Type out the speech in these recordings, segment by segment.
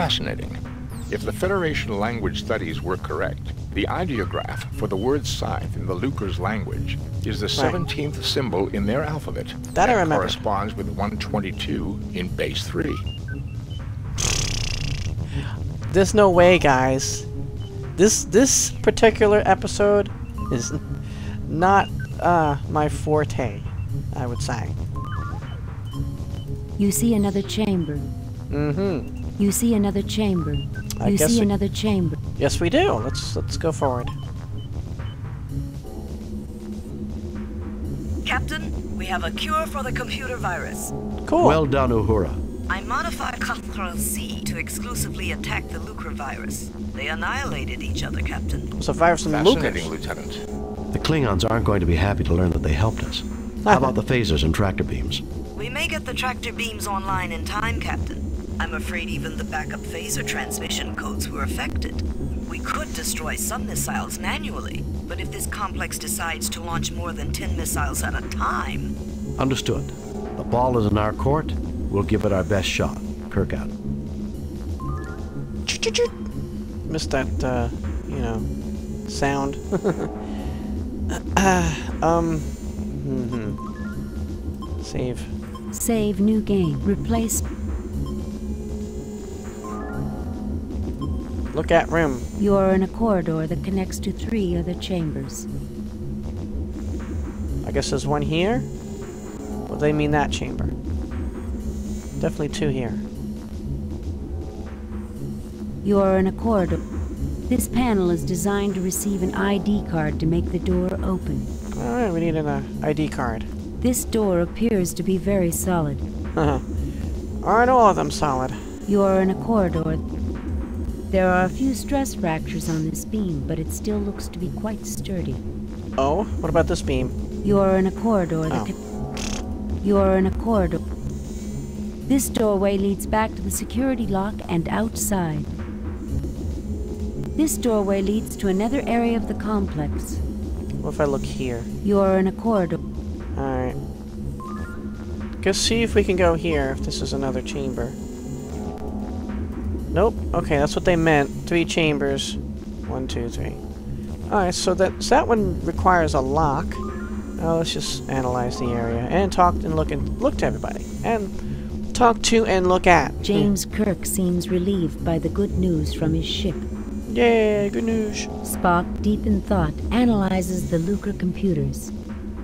fascinating. If the Federation language studies were correct, the ideograph for the word scythe in the Lucker's language is the 17th symbol in their alphabet. That I remember. Corresponds with 122 in base 3. There's no way, guys. This particular episode is not my forte, I would say. You see another chamber. Mm-hmm. You see another chamber. You see another chamber. Yes, we do. Let's go forward. Captain, we have a cure for the computer virus. Cool. Well done, Uhura. I modified Ctrl-C to exclusively attack the Lucre virus. They annihilated each other, Captain. So virus and Lucre, Lieutenant. The Klingons aren't going to be happy to learn that they helped us. How about the phasers and tractor beams? We may get the tractor beams online in time, Captain. I'm afraid even the backup phaser transmission codes were affected. We could destroy some missiles manually, but if this complex decides to launch more than 10 missiles at a time... Understood. The ball is in our court. We'll give it our best shot. Kirk out. Missed that, you know, sound. Save. Save new game. Replace... Look at room. You are in a corridor that connects to 3 other chambers. I guess there's one here? Well, they mean that chamber. Definitely 2 here. You are in a corridor. This panel is designed to receive an ID card to make the door open. Alright, we need an ID card. This door appears to be very solid. Aren't all of them solid? You are in a corridor. There are a few stress fractures on this beam, but it still looks to be quite sturdy. Oh, what about this beam? You are in a corridor that You are in a corridor. This doorway leads back to the security lock and outside. This doorway leads to another area of the complex. What if I look here? You are in a corridor. Alright. Go see if we can go here, if this is another chamber. Nope. Okay, that's what they meant. 3 chambers. 1, 2, 3. Alright, so that one requires a lock. Let's just analyze the area and talk and look to everybody. And talk to and look at. James Kirk seems relieved by the good news from his ship. Yay, good news. Spock, deep in thought, analyzes the Lucre computers.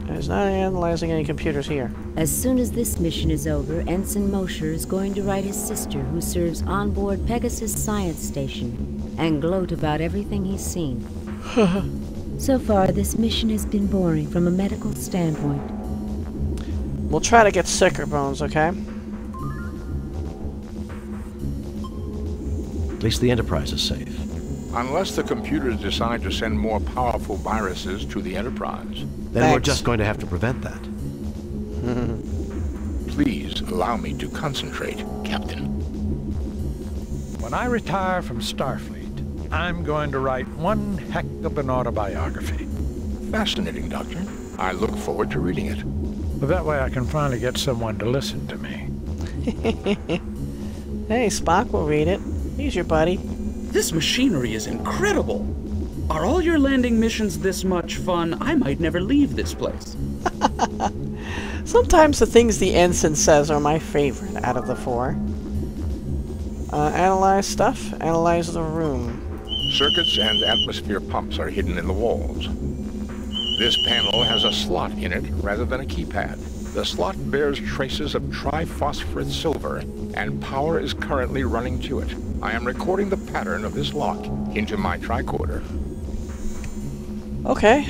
It's not analyzing any computers here. As soon as this mission is over, Ensign Mosher is going to write his sister, who serves on board Pegasus Science Station, and gloat about everything he's seen. So far, this mission has been boring from a medical standpoint. We'll try to get sicker, Bones, okay? At least the Enterprise is safe. Unless the computers decide to send more powerful viruses to the Enterprise. Then we're just going to have to prevent that. Please allow me to concentrate, Captain. When I retire from Starfleet, I'm going to write one heck of an autobiography. Fascinating, Doctor. I look forward to reading it. But that way I can finally get someone to listen to me. Hey, Spock will read it. He's your buddy. This machinery is incredible. Are all your landing missions this much fun? I might never leave this place. Sometimes the things the ensign says are my favorite out of the 4. Analyze stuff. Analyze the room. Circuits and atmosphere pumps are hidden in the walls. This panel has a slot in it rather than a keypad. The slot bears traces of triphosphorus silver, and power is currently running to it. I am recording the pattern of this lock into my tricorder. Okay.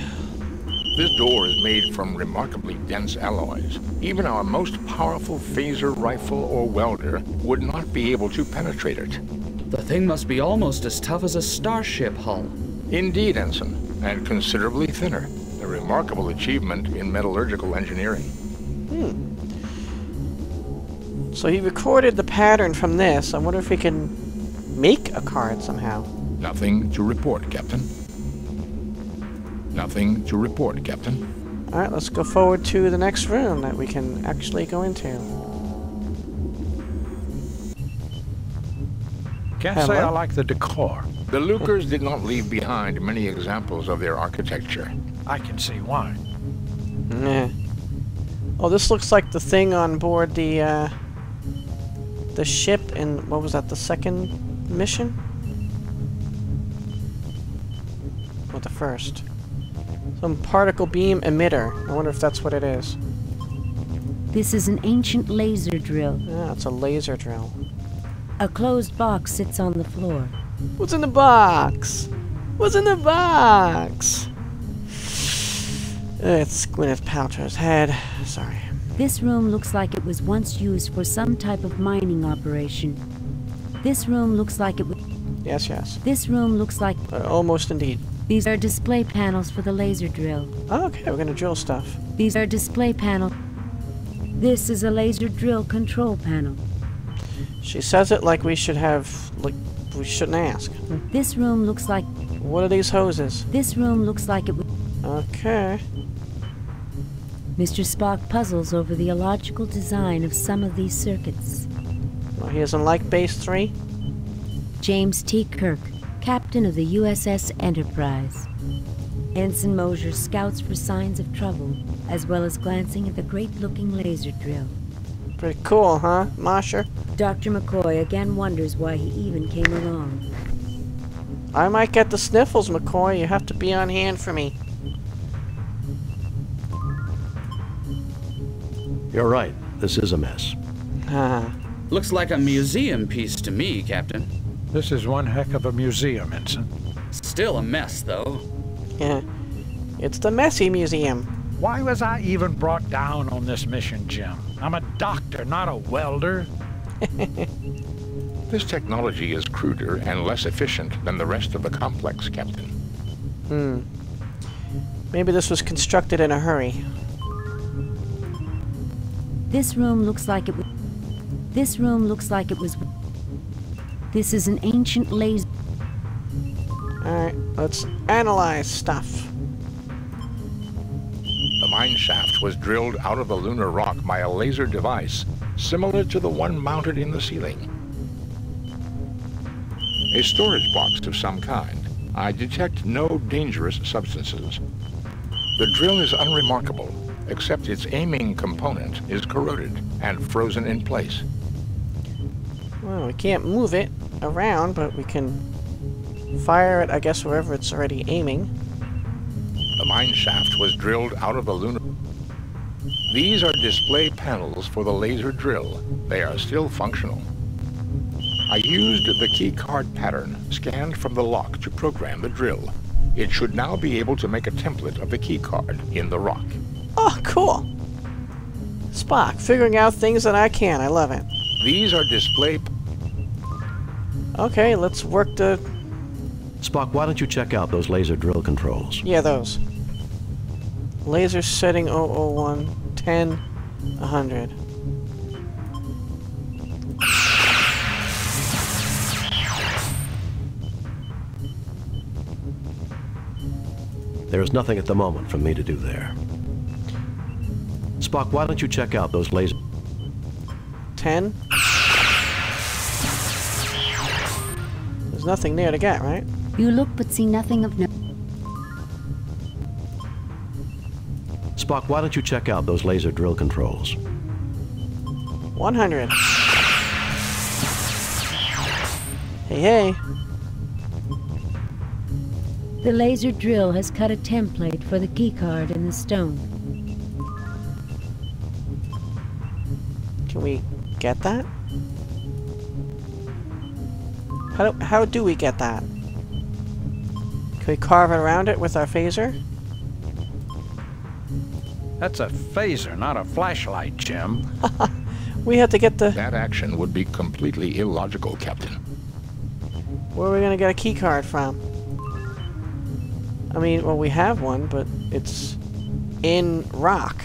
This door is made from remarkably dense alloys. Even our most powerful phaser rifle or welder would not be able to penetrate it. The thing must be almost as tough as a starship hull. Indeed, Ensign, and considerably thinner. A remarkable achievement in metallurgical engineering. So he recorded the pattern from this. I wonder if we can make a card somehow. Nothing to report, Captain. Nothing to report, Captain. Alright, let's go forward to the next room that we can actually go into. Can't say I like the decor. The Lukers did not leave behind many examples of their architecture. I can see why. Nah. Oh, this looks like the thing on board the ship in, what was that, the second mission? What, the first? Some particle beam emitter. I wonder if that's what it is. This is an ancient laser drill. Yeah, it's a laser drill. A closed box sits on the floor. What's in the box? What's in the box? It's Gwyneth Paltrow's head. Sorry. This room looks like it was once used for some type of mining operation. This room looks like it was... Yes, yes. This room looks like... almost indeed. These are display panels for the laser drill. Oh, okay, we're gonna drill stuff. These are display panels. This is a laser drill control panel. She says it like we should have, like, we shouldn't ask. This room looks like... What are these hoses? This room looks like it... Okay. Mr. Spock puzzles over the illogical design of some of these circuits. Well, he doesn't like Base 3? James T. Kirk, captain of the USS Enterprise. Ensign Mosier scouts for signs of trouble, as well as glancing at the great-looking laser drill. Pretty cool, huh, Mosher? Dr. McCoy again wonders why he even came along. I might get the sniffles, McCoy. You have to be on hand for me. You're right. This is a mess. Looks like a museum piece to me, Captain. This is one heck of a museum, Ensign. Still a mess, though. Yeah. It's the messy museum. Why was I even brought down on this mission, Jim? I'm a doctor, not a welder. This technology is cruder and less efficient than the rest of the complex, Captain. Hmm. Maybe this was constructed in a hurry. This room looks like it was... This room looks like it was... This is an ancient laser... Alright, let's analyze stuff. The mine shaft was drilled out of the lunar rock by a laser device, similar to the one mounted in the ceiling. A storage box of some kind. I detect no dangerous substances. The drill is unremarkable, except its aiming component is corroded and frozen in place. Well, we can't move it around, but we can fire it, I guess, wherever it's already aiming. The mine shaft was drilled out of the lunar... These are display panels for the laser drill. They are still functional. I used the key card pattern scanned from the lock to program the drill. It should now be able to make a template of the key card in the rock. Oh, cool! Spock, figuring out things that I can. I love it. These are display... Okay, let's work the... Spock, why don't you check out those laser drill controls? Yeah, those. Laser setting 001, 10, 100. There is nothing at the moment for me to do there. Spock, why don't you check out those laser... 10? There's nothing there to get, right? You look but see nothing of no... Spock, why don't you check out those laser drill controls? 100. Hey, hey. The laser drill has cut a template for the keycard in the stone. Can we get that? How do we get that? Can we carve around it with our phaser? That's a phaser, not a flashlight, Jim. We had to get the... That action would be completely illogical, Captain. Where are we gonna get a key card from? I mean, well, we have one, but it's in rock.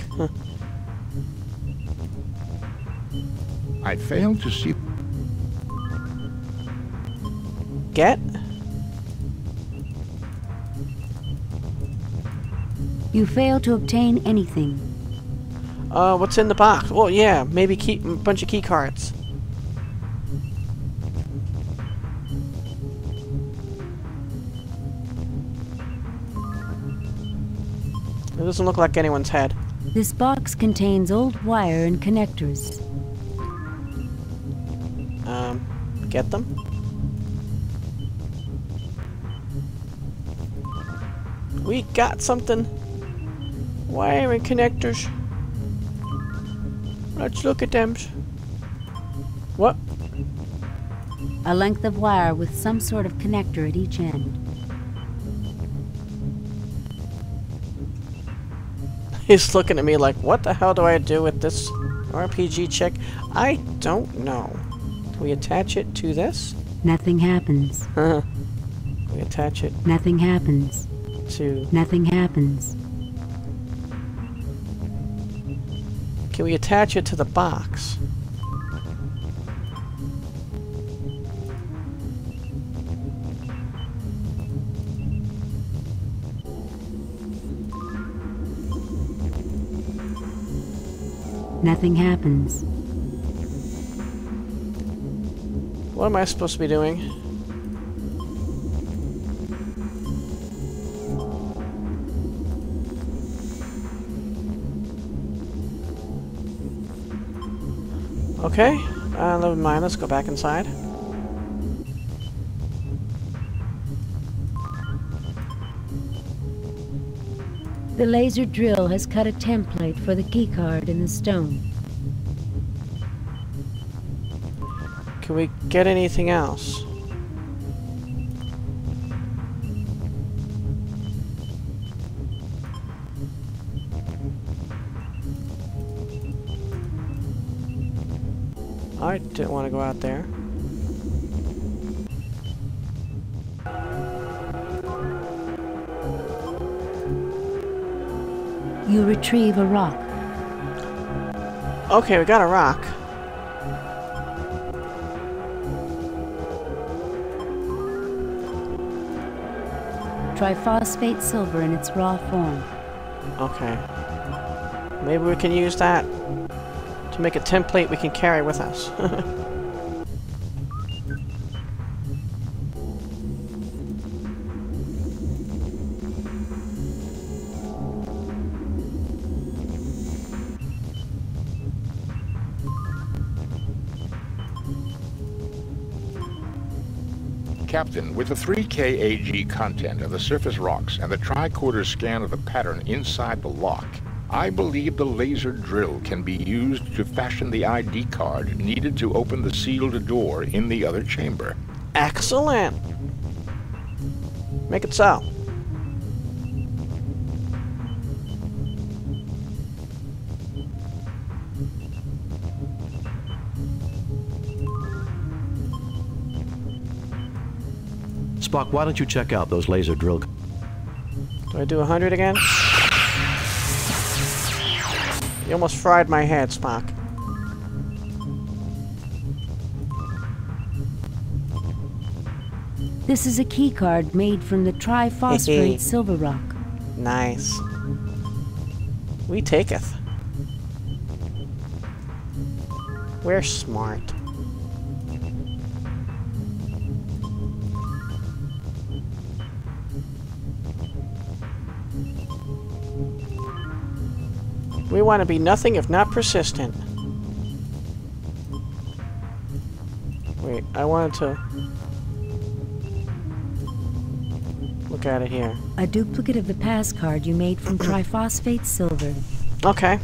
I failed to see... Get? You fail to obtain anything. What's in the box? Well, yeah, maybe a bunch of key cards. It doesn't look like anyone's head. This box contains old wire and connectors. Get them? We got something. Wire and connectors. Let's look at them. What? A length of wire with some sort of connector at each end. He's looking at me like, what the hell do I do with this RPG chick? I don't know. We attach it to this? Nothing happens. Huh. We attach it. Nothing happens. To. Nothing happens. Can we attach it to the box? Nothing happens. What am I supposed to be doing? Okay, never mind, let's go back inside. The laser drill has cut a template for the keycard in the stone. Can we get anything else? I didn't want to go out there. You retrieve a rock. Okay, we got a rock. Triphosphate silver in its raw form. Okay. Maybe we can use that to make a template we can carry with us. Captain, with the 3KAG content of the surface rocks and the tricorder scan of the pattern inside the lock, I believe the laser drill can be used to fashion the ID card needed to open the sealed door in the other chamber. Excellent! Make it so. Spock, why don't you check out those laser drill? Do I do 100 again? You almost fried my head, Spock. This is a keycard made from the triphosphate silver rock. Nice. We taketh. We're smart. We want to be nothing if not persistent. Wait, I wanted to look at it here. A duplicate of the pass card you made from triphosphate silver. Okay.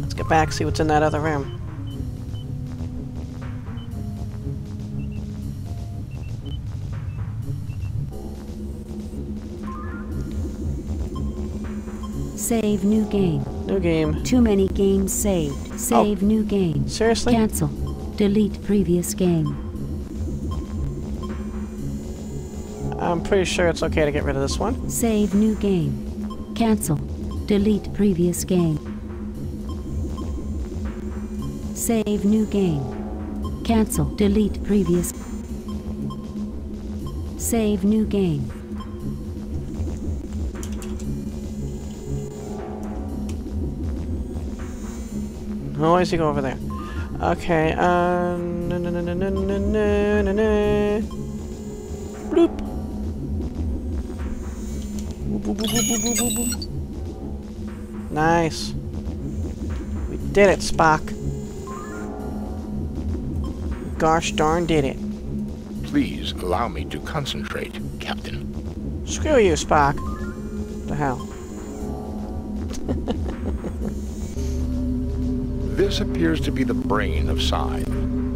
Let's get back, see what's in that other room. Save new game. New game. Too many games saved. Save new game. Seriously? Cancel. Delete previous game. I'm pretty sure it's okay to get rid of this one. Save new game. Cancel. Delete previous game. Save new game. Cancel. Delete previous. Save new game. Oh, why does he go over there? Okay, bloop. Nice. We did it, Spock. Gosh darn did it. Please allow me to concentrate, Captain. Screw you, Spock. What the hell? This appears to be the brain of Psi.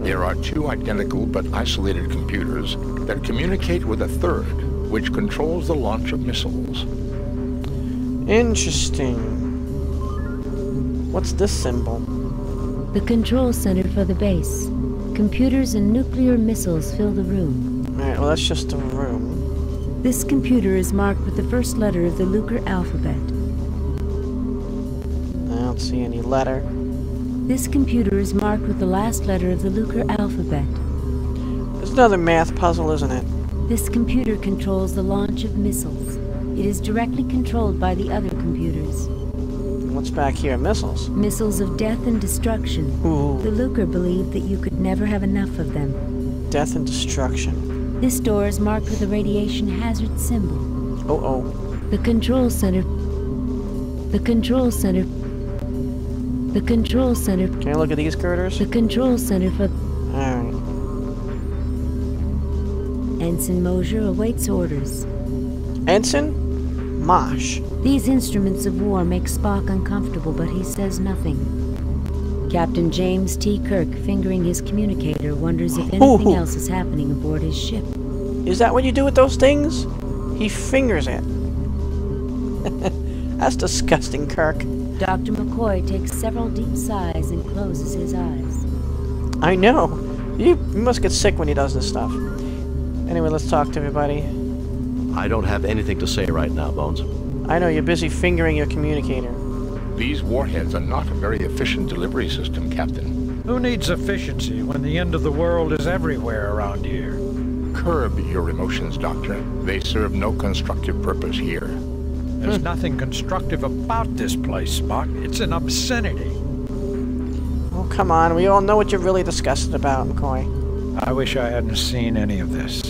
There are two identical but isolated computers that communicate with a third, which controls the launch of missiles. Interesting. What's this symbol? The control center for the base. Computers and nuclear missiles fill the room. Alright, well that's just a room. This computer is marked with the first letter of the Luker alphabet. I don't see any letter. This computer is marked with the last letter of the Luker alphabet. It's another math puzzle, isn't it? This computer controls the launch of missiles. It is directly controlled by the other computers. What's back here? Missiles? Missiles of death and destruction. Ooh. The Luker believed that you could never have enough of them. Death and destruction. This door is marked with a radiation hazard symbol. Uh-oh. The control center. Can I look at these girders? The control center for... Alright. Ensign Mosher awaits orders. Ensign? Mosh. These instruments of war make Spock uncomfortable, but he says nothing. Captain James T. Kirk, fingering his communicator, wonders if anything else is happening aboard his ship. Is that what you do with those things? He fingers it. That's disgusting, Kirk. Dr. McCoy takes several deep sighs and closes his eyes. I know. You must get sick when he does this stuff. Anyway, let's talk to everybody. I don't have anything to say right now, Bones. I know, you're busy fingering your communicator. These warheads are not a very efficient delivery system, Captain. Who needs efficiency when the end of the world is everywhere around here? Curb your emotions, Doctor. They serve no constructive purpose here. There's nothing constructive about this place, Spock. It's an obscenity. Oh, come on. We all know what you're really disgusted about, McCoy. I wish I hadn't seen any of this.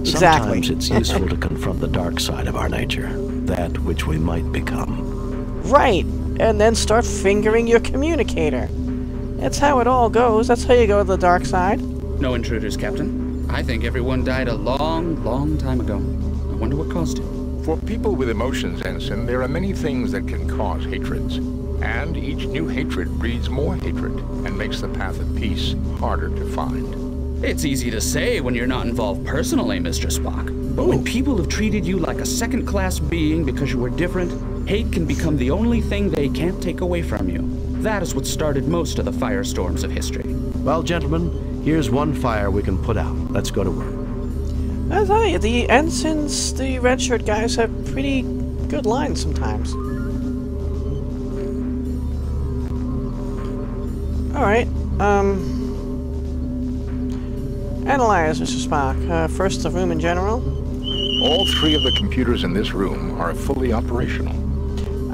Exactly. Sometimes it's useful to confront the dark side of our nature, that which we might become. Right. And then start fingering your communicator. That's how it all goes. That's how you go to the dark side. No intruders, Captain. I think everyone died a long, long time ago. I wonder what caused it. For people with emotions, Ensign, there are many things that can cause hatreds. And each new hatred breeds more hatred and makes the path of peace harder to find. It's easy to say when you're not involved personally, Mr. Spock. But when people have treated you like a second-class being because you were different, hate can become the only thing they can't take away from you. That is what started most of the firestorms of history. Well, gentlemen, here's one fire we can put out. Let's go to work. I tell you, the ensigns, the redshirt guys have pretty good lines sometimes. Alright, analyze, Mr. Spock. First, the room in general. All three of the computers in this room are fully operational.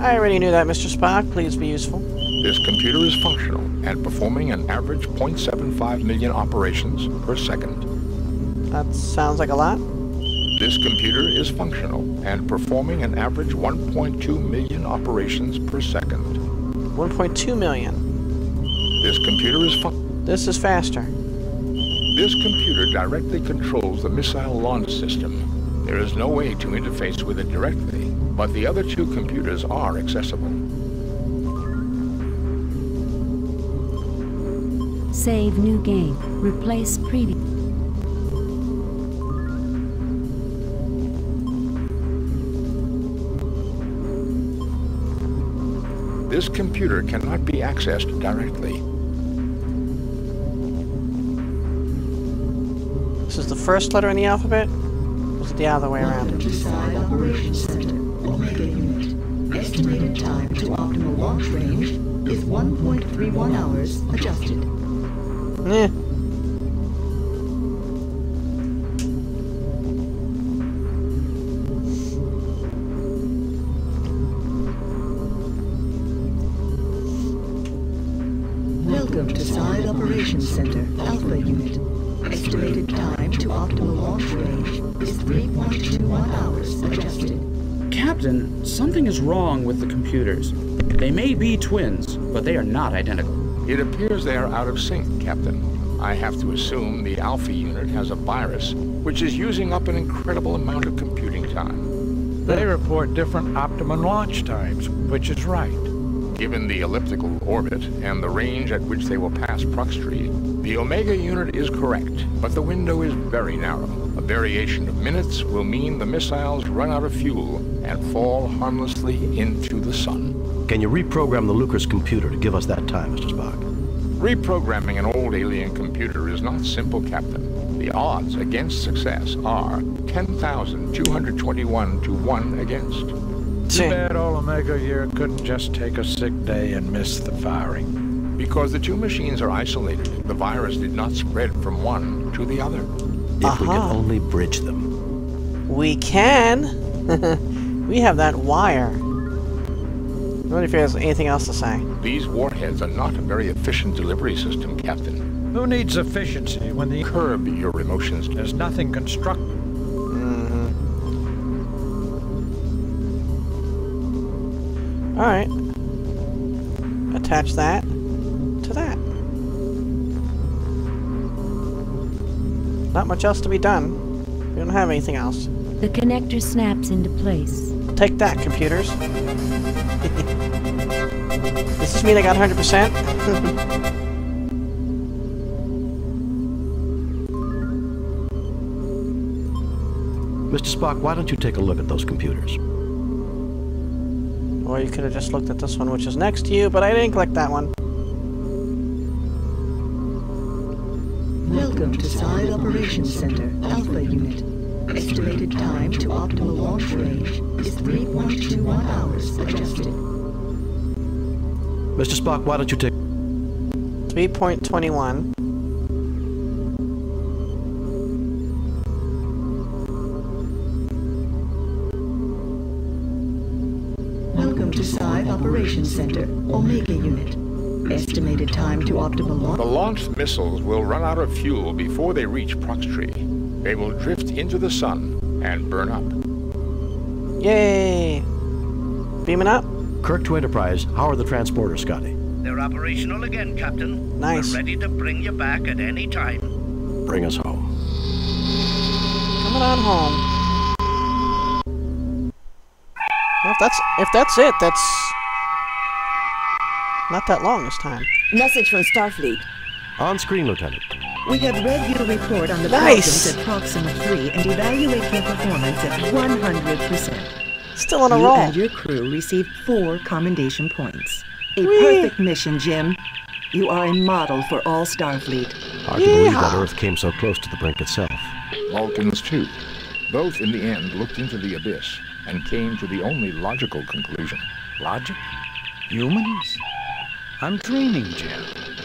I already knew that, Mr. Spock. Please be useful. This computer is functional and performing an average 0.75 million operations per second. That sounds like a lot. This computer is functional and performing an average 1.2 million operations per second. 1.2 million. This computer is This is faster. This computer directly controls the missile launch system. There is no way to interface with it directly, but the other two computers are accessible. Save new game. Replace previous. This computer cannot be accessed directly. This is the first letter in the alphabet? Was it the other way around? Welcome to Psi Operations Center, Omega Unit. Estimated time to optimal launch range is 1.31 hours adjusted. Welcome to Psi Operations Center, Alpha Unit. Estimated time to optimal launch range is 3.21 hours adjusted. Captain, something is wrong with the computers. They may be twins, but they are not identical. It appears they are out of sync, Captain. I have to assume the Alpha unit has a virus, which is using up an incredible amount of computing time. They report different optimum launch times, which is right. Given the elliptical orbit and the range at which they will pass Proxtree, the Omega unit is correct, but the window is very narrow. A variation of minutes will mean the missiles run out of fuel and fall harmlessly into the sun. Can you reprogram the Lucas computer to give us that time, Mr. Spock? Reprogramming an old alien computer is not simple, Captain. The odds against success are 10,221 to 1 against. Too bad all Omega here couldn't just take a sick day and miss the firing. Because the two machines are isolated, the virus did not spread from one to the other. If we can only bridge them. We can. We have that wire. I wonder if he has anything else to say. These warheads are not a very efficient delivery system, Captain. Who needs efficiency when the curb your emotions? There's nothing constructive. Alright. Attach that to that. Not much else to be done. We don't have anything else. The connector snaps into place. Take that, computers. Does this mean I got 100%? Mr. Spock, why don't you take a look at those computers? Or you could have just looked at this one, which is next to you, but I didn't click that one. Welcome to Side Operations Center, Alpha Unit. Estimated time to optimal launch range is 3.21 hours adjusted. Mr. Spock, why don't you take... 3.21. Center, Omega Unit. Estimated time to optimal launch. The launched missiles will run out of fuel before they reach Proxtree. They will drift into the sun and burn up. Yay! Beaming up. Kirk to Enterprise, how are the transporters, Scotty? They're operational again, Captain. Nice. We're ready to bring you back at any time. Bring us home. Coming on home. Well, if that's it, that's... not that long this time. Message from Starfleet. On screen, Lieutenant. We have read your report on the problems at Proxima 3 and evaluate your performance at 100%. Still on a roll. You and your crew received 4 commendation points. A perfect mission, Jim. You are a model for all Starfleet. Hard to believe that Earth came so close to the brink itself. Vulcans, too. Both, in the end, looked into the abyss and came to the only logical conclusion. Logic? Humans? I'm dreaming, Jim.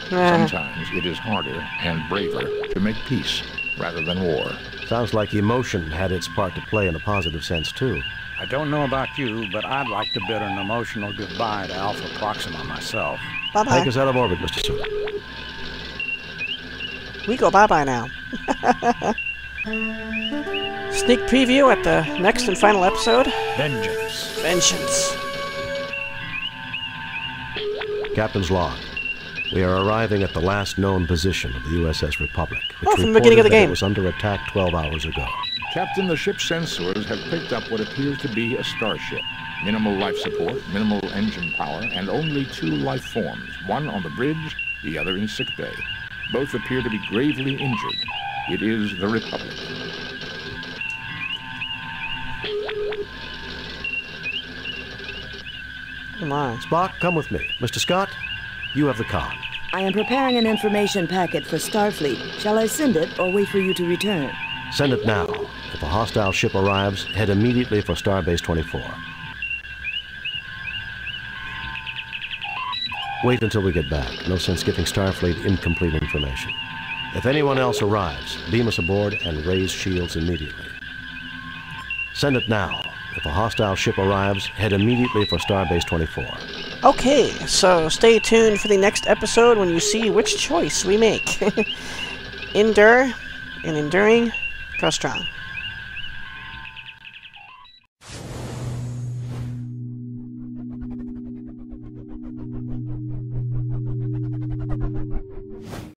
Sometimes it is harder and braver to make peace rather than war. Sounds like emotion had its part to play in a positive sense, too. I don't know about you, but I'd like to bid an emotional goodbye to Alpha Proxima myself. Bye-bye. Take us out of orbit, Mr. Stewart. We go bye-bye now. Sneak preview at the next and final episode. Vengeance. Vengeance. Captain's log. We are arriving at the last known position of the USS Republic, which from the beginning of the game. It was under attack 12 hours ago. Captain, the ship's sensors have picked up what appears to be a starship. Minimal life support, minimal engine power, and only 2 life forms, one on the bridge, the other in sickbay. Both appear to be gravely injured. It is the Republic. Spock, come with me. Mr. Scott, you have the comm. I am preparing an information packet for Starfleet. Shall I send it or wait for you to return? Send it now. If a hostile ship arrives, head immediately for Starbase 24. Wait until we get back. No sense giving Starfleet incomplete information. If anyone else arrives, beam us aboard and raise shields immediately. Send it now. If a hostile ship arrives, head immediately for Starbase 24. Okay, so stay tuned for the next episode when you see which choice we make. Endure and enduring, grow strong.